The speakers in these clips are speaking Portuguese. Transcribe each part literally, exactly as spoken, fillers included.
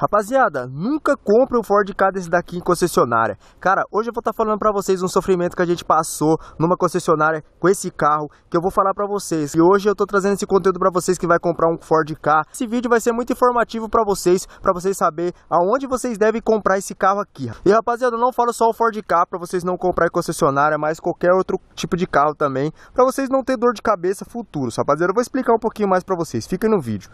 Rapaziada, nunca compra um Ford Ka desse daqui em concessionária. Cara, hoje eu vou estar tá falando pra vocês um sofrimento que a gente passou numa concessionária com esse carro, que eu vou falar pra vocês. E hoje eu tô trazendo esse conteúdo pra vocês que vai comprar um Ford Ka. Esse vídeo vai ser muito informativo pra vocês, pra vocês saberem aonde vocês devem comprar esse carro aqui. E rapaziada, eu não falo só o Ford Ka pra vocês não comprar em concessionária, mas qualquer outro tipo de carro também, pra vocês não ter dor de cabeça futuro. Rapaziada, eu vou explicar um pouquinho mais pra vocês, fiquem no vídeo.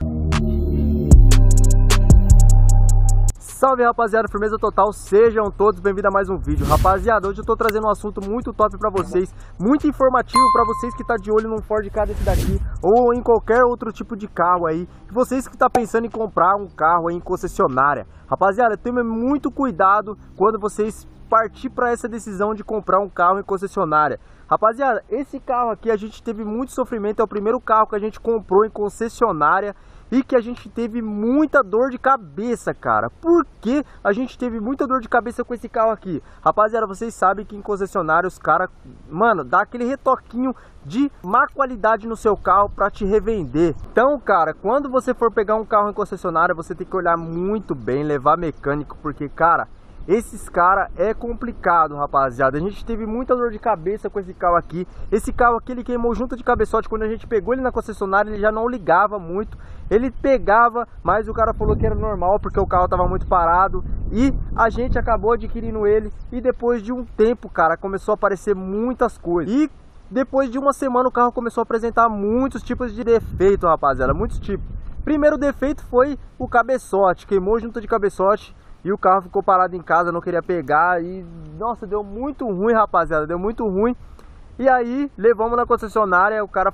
Salve rapaziada, firmeza total, sejam todos bem-vindos a mais um vídeo. Rapaziada, hoje eu tô trazendo um assunto muito top pra vocês, muito informativo pra vocês que tá de olho num Ford Ka desse daqui ou em qualquer outro tipo de carro aí, vocês que tá pensando em comprar um carro aí em concessionária. Rapaziada, tenha muito cuidado quando vocês partir para essa decisão de comprar um carro em concessionária. Rapaziada, esse carro aqui a gente teve muito sofrimento, é o primeiro carro que a gente comprou em concessionária e que a gente teve muita dor de cabeça, cara. Por que a gente teve muita dor de cabeça com esse carro aqui? Rapaziada, vocês sabem que em concessionária os caras, mano, dá aquele retoquinho de má qualidade no seu carro para te revender. Então, cara, quando você for pegar um carro em concessionária, você tem que olhar muito bem, levar mecânico, porque, cara, esses caras é complicado, rapaziada. A gente teve muita dor de cabeça com esse carro aqui. Esse carro aqui, ele queimou junta de cabeçote. Quando a gente pegou ele na concessionária, ele já não ligava muito. Ele pegava, mas o cara falou que era normal, porque o carro tava muito parado. E a gente acabou adquirindo ele. E depois de um tempo, cara, começou a aparecer muitas coisas. E depois de uma semana, o carro começou a apresentar muitos tipos de defeito, rapaziada. Muitos tipos. Primeiro defeito foi o cabeçote. Queimou junta de cabeçote. E o carro ficou parado em casa, não queria pegar e, nossa, deu muito ruim, rapaziada, deu muito ruim. E aí, levamos na concessionária, o cara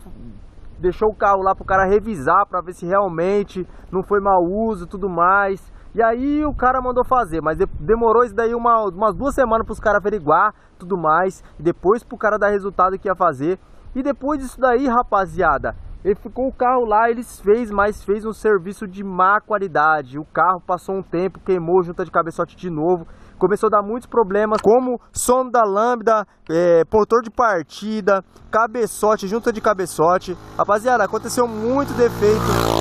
deixou o carro lá pro cara revisar, pra ver se realmente não foi mau uso e tudo mais. E aí o cara mandou fazer, mas demorou isso daí uma, umas duas semanas pros caras averiguar tudo mais. E depois pro cara dar resultado que ia fazer. E depois disso daí, rapaziada, ele ficou o carro lá, eles fez, mas fez um serviço de má qualidade. O carro passou um tempo, queimou junta de cabeçote de novo. Começou a dar muitos problemas, como som da lâmpada, é, motor de partida, cabeçote, junta de cabeçote. Rapaziada, aconteceu muito defeito.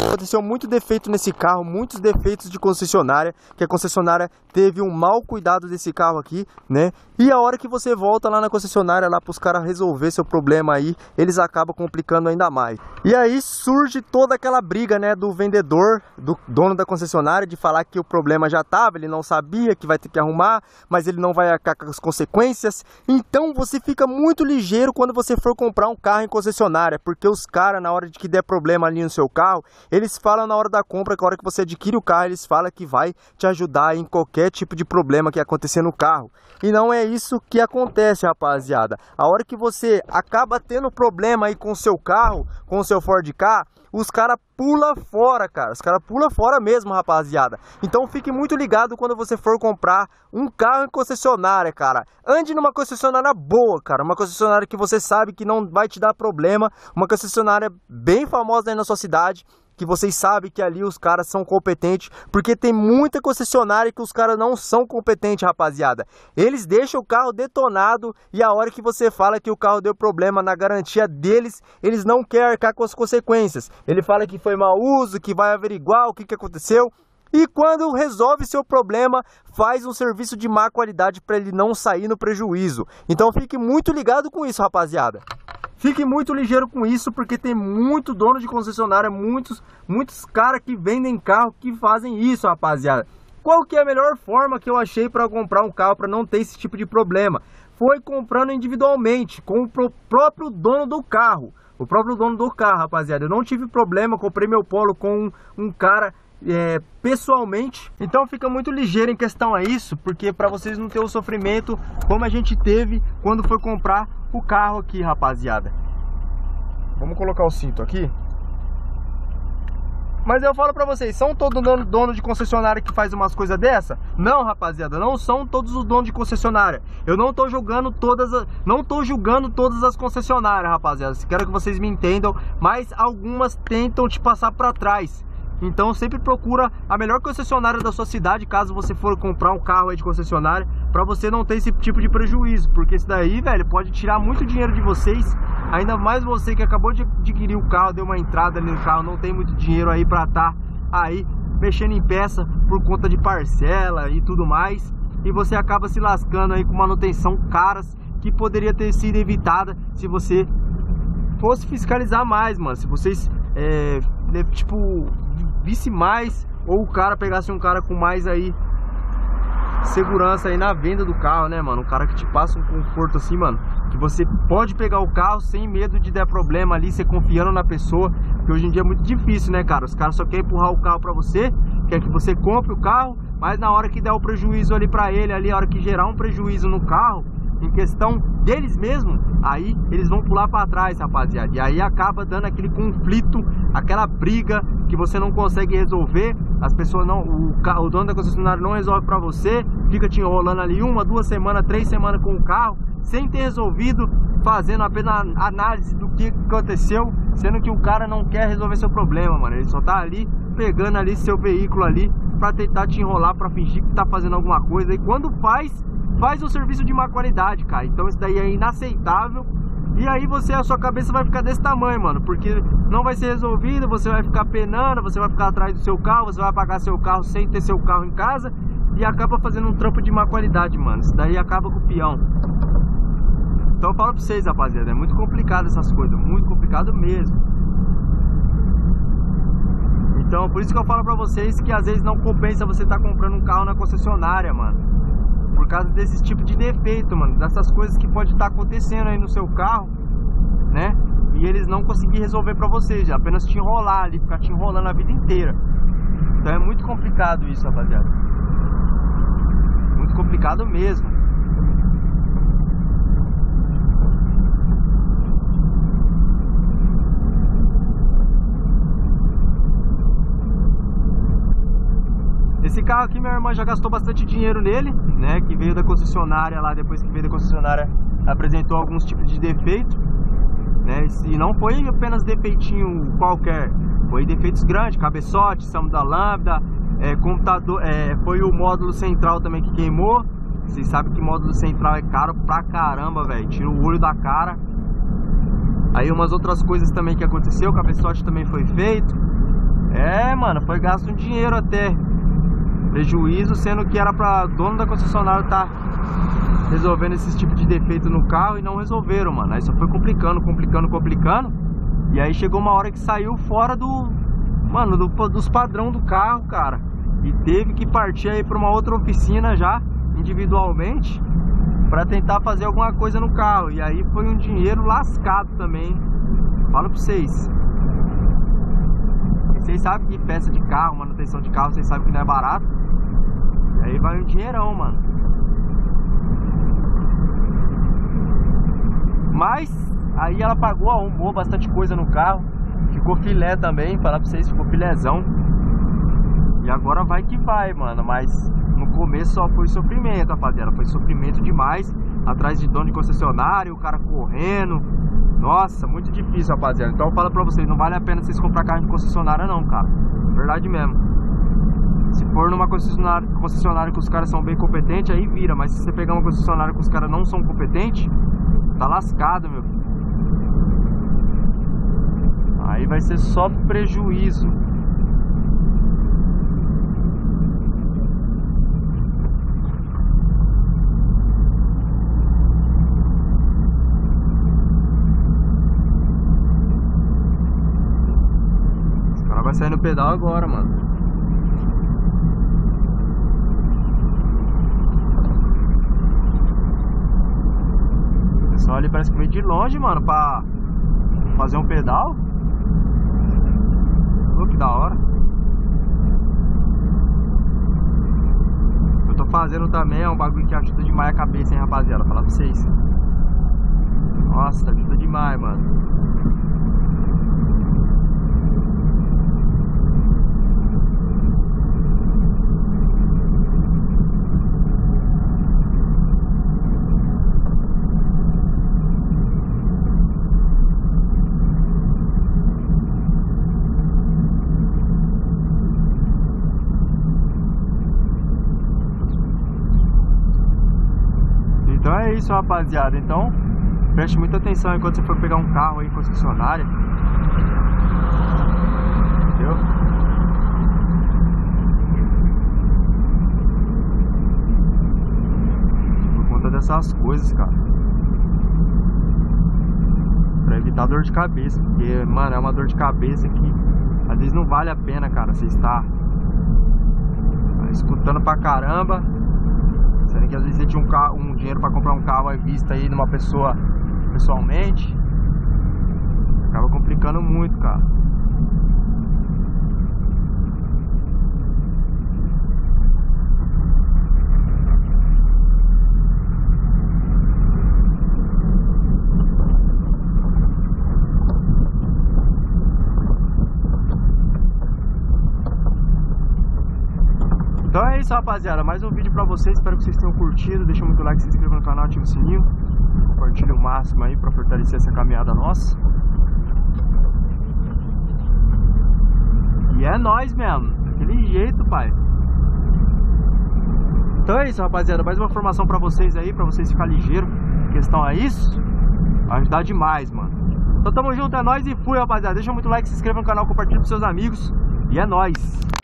Aconteceu muito defeito nesse carro, muitos defeitos de concessionária. Que a concessionária teve um mau cuidado desse carro aqui, né? E a hora que você volta lá na concessionária, lá para os caras resolver seu problema aí, eles acabam complicando ainda mais. E aí surge toda aquela briga, né, do vendedor, do dono da concessionária, de falar que o problema já estava, ele não sabia, que vai ter que arrumar, mas ele não vai arcar com as consequências. Então você fica muito ligeiro quando você for comprar um carro em concessionária, porque os caras, na hora de que der problema ali no seu carro, eles falam na hora da compra, que a hora que você adquire o carro, eles falam que vai te ajudar em qualquer tipo de problema que acontecer no carro. E não é isso que acontece, rapaziada. A hora que você acaba tendo problema aí com o seu carro, com o seu Ford Ka, os caras pula fora, cara. Os caras pula fora mesmo, rapaziada. Então fique muito ligado quando você for comprar um carro em concessionária, cara. Ande numa concessionária boa, cara. Uma concessionária que você sabe que não vai te dar problema. Uma concessionária bem famosa aí na sua cidade, que vocês sabem que ali os caras são competentes, porque tem muita concessionária que os caras não são competentes, rapaziada. Eles deixam o carro detonado e a hora que você fala que o carro deu problema na garantia deles, eles não querem arcar com as consequências. Ele fala que foi mau uso, que vai averiguar o que, que aconteceu. E quando resolve seu problema, faz um serviço de má qualidade para ele não sair no prejuízo. Então fique muito ligado com isso, rapaziada. Fique muito ligeiro com isso, porque tem muito dono de concessionária, muitos, muitos caras que vendem carro que fazem isso, rapaziada. Qual que é a melhor forma que eu achei para comprar um carro, para não ter esse tipo de problema? Foi comprando individualmente, com o pro próprio dono do carro. O próprio dono do carro, rapaziada. Eu não tive problema, comprei meu Polo com um, um cara... É, pessoalmente. Então fica muito ligeiro em questão a isso, porque para vocês não ter o sofrimento como a gente teve quando foi comprar o carro aqui, rapaziada. Vamos colocar o cinto aqui. Mas eu falo pra vocês, são todos dono, dono de concessionária que faz umas coisas dessa? Não, rapaziada, não são todos os donos de concessionária. Eu não tô julgando todas, as, não tô julgando todas as concessionárias, rapaziada. Quero que vocês me entendam, mas algumas tentam te passar pra trás. Então sempre procura a melhor concessionária da sua cidade, caso você for comprar um carro aí de concessionária, pra você não ter esse tipo de prejuízo, porque isso daí, velho, pode tirar muito dinheiro de vocês. Ainda mais você que acabou de adquirir o carro, deu uma entrada ali no carro, não tem muito dinheiro aí pra tá aí mexendo em peça por conta de parcela e tudo mais, e você acaba se lascando aí com manutenção caras que poderia ter sido evitada se você fosse fiscalizar mais, mano. Se vocês é, tipo visse mais, ou o cara pegasse um cara com mais aí segurança aí na venda do carro, né, mano? Um cara que te passa um conforto assim, mano, que você pode pegar o carro sem medo de dar problema ali, você confiando na pessoa, que hoje em dia é muito difícil, né, cara? Os caras só querem empurrar o carro pra você, quer que você compre o carro, mas na hora que der o prejuízo ali pra ele, ali, a hora que gerar um prejuízo no carro, em questão deles mesmo, aí eles vão pular pra trás, rapaziada. E aí acaba dando aquele conflito, aquela briga que você não consegue resolver. As pessoas não, o, o dono da concessionária não resolve pra você, fica te enrolando ali uma, duas semanas, três semanas com o carro, sem ter resolvido, fazendo apenas análise do que aconteceu, sendo que o cara não quer resolver seu problema, mano. Ele só tá ali pegando ali seu veículo ali pra tentar te enrolar, pra fingir que tá fazendo alguma coisa. E quando faz, faz um serviço de má qualidade, cara. Então isso daí é inaceitável. E aí você, a sua cabeça vai ficar desse tamanho, mano, porque não vai ser resolvido, você vai ficar penando, você vai ficar atrás do seu carro, você vai pagar seu carro sem ter seu carro em casa, e acaba fazendo um trampo de má qualidade, mano. Isso daí acaba com o peão. Então eu falo pra vocês, rapaziada, é muito complicado essas coisas, muito complicado mesmo. Então por isso que eu falo pra vocês que às vezes não compensa você tá comprando um carro na concessionária, mano, por causa desse tipo de defeito, mano, dessas coisas que pode estar tá acontecendo aí no seu carro, né? E eles não conseguir resolver pra vocês, apenas te enrolar ali, ficar te enrolando a vida inteira. Então é muito complicado isso, rapaziada, muito complicado mesmo. Esse carro aqui minha irmã já gastou bastante dinheiro nele, né, que veio da concessionária lá, depois que veio da concessionária apresentou alguns tipos de defeito, né, e não foi apenas defeitinho qualquer, foi defeitos grandes, cabeçote, samba da lâmpada, é, computador, é, foi o módulo central também que queimou. Vocês sabem que módulo central é caro pra caramba, velho, tira o olho da cara. Aí umas outras coisas também que aconteceu, o cabeçote também foi feito, é, mano, foi gasto um dinheiro até prejuízo, sendo que era pra dono da concessionária tá resolvendo esse tipo de defeito no carro e não resolveram, mano. Aí só foi complicando, complicando, complicando. E aí chegou uma hora que saiu fora do, mano, do, dos padrão do carro, cara, e teve que partir aí pra uma outra oficina já, individualmente, pra tentar fazer alguma coisa no carro. E aí foi um dinheiro lascado também, hein? Falo pra vocês. Vocês sabem que peça de carro, manutenção de carro, vocês sabem que não é barato. E aí vai um dinheirão, mano. Mas aí ela pagou, arrumou bastante coisa no carro, ficou filé também, falar pra vocês, ficou filézão. E agora vai que vai, mano. Mas no começo só foi sofrimento, rapaziada, foi sofrimento demais, atrás de dono de concessionário, o cara correndo. Nossa, muito difícil, rapaziada. Então eu falo pra vocês, não vale a pena vocês comprar carro de concessionária não, cara. Verdade mesmo. Se for numa concessionária, concessionária que os caras são bem competentes, aí vira. Mas se você pegar uma concessionária que os caras não são competentes, tá lascado, meu. Aí vai ser só prejuízo. Vai sair no pedal agora, mano. O pessoal ali parece que veio de longe, mano, pra fazer um pedal. Pô, que da hora. Eu tô fazendo também, é um bagulho que ajuda demais a cabeça, hein, rapaziada. Falar pra vocês. Nossa, ajuda demais, mano. É isso, rapaziada, então preste muita atenção enquanto você for pegar um carro aí concessionária, entendeu? passar as coisas, cara, pra evitar dor de cabeça. Porque, mano, é uma dor de cabeça que às vezes não vale a pena, cara, você estar escutando pra caramba. Sendo que às vezes você tinha um, carro, um dinheiro pra comprar um carro à vista aí de uma pessoa pessoalmente. Acaba complicando muito, cara. Então é isso, rapaziada, mais um vídeo pra vocês. Espero que vocês tenham curtido, deixa muito like, se inscreva no canal, ativa o sininho, compartilha o máximo aí pra fortalecer essa caminhada nossa. E é nóis mesmo, daquele jeito, pai. Então é isso, rapaziada, mais uma informação pra vocês aí, pra vocês ficarem ligeiros. Questão é isso, vai ajudar demais, mano. Então tamo junto, é nóis e fui, rapaziada. Deixa muito like, se inscreva no canal, compartilha pros seus amigos. E é nóis.